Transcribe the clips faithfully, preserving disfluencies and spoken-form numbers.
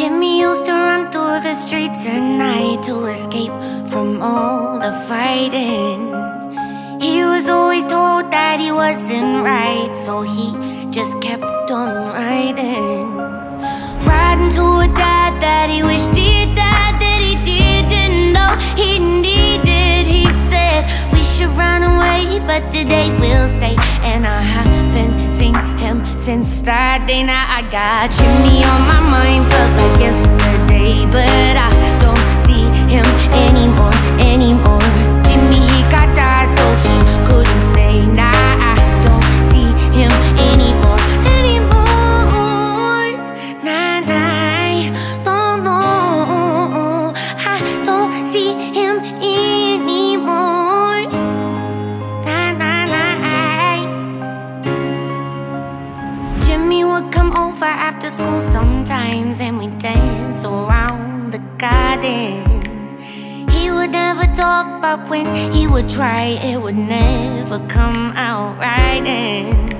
Jimmy used to run through the streets at night to escape from all the fighting. He was always told that he wasn't right, so he just kept on riding. Riding to a dad that he wished he died, that he didn't know he needed. He said, we should run away, but today we'll stay. And I haven't seen him since that day. Now I got Jimmy on my mind, felt like yesterday, but I don't see him anymore, anymore. Jimmy, he got died so he couldn't stay. Now I don't see him anymore, anymore. Nah, nah, no, no, I don't see him anymore. Nah, nah, nah. Jimmy would come over after school sometimes, and we'd dance around the garden. He would never talk, but when he would try, it would never come out right. And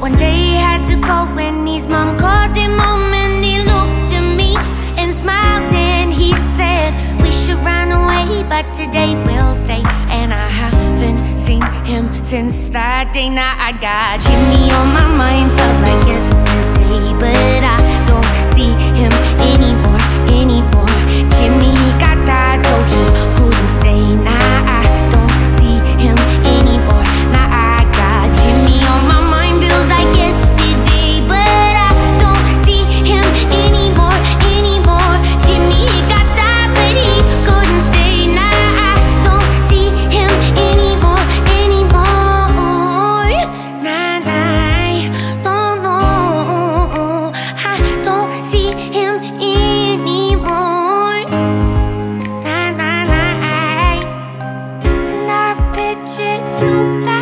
one day he had to go when his mom called him home, and he looked at me and smiled and he said, we should run away, but today we'll stay. And I haven't seen him since that day. Now I got Jimmy on my mind, felt like yesterday, but I don't see him anymore, anymore. Jimmy got tired so he couldn't stay. Now I don't see him anymore. Now I got Jimmy on my mind, feels like yesterday, but I don't see him anymore, anymore. Jimmy got tired but he couldn't stay. Now I don't see him anymore, anymore. Nah, nah, no, no, I don't see him anymore. Nah, nah, nah, and I picture you back.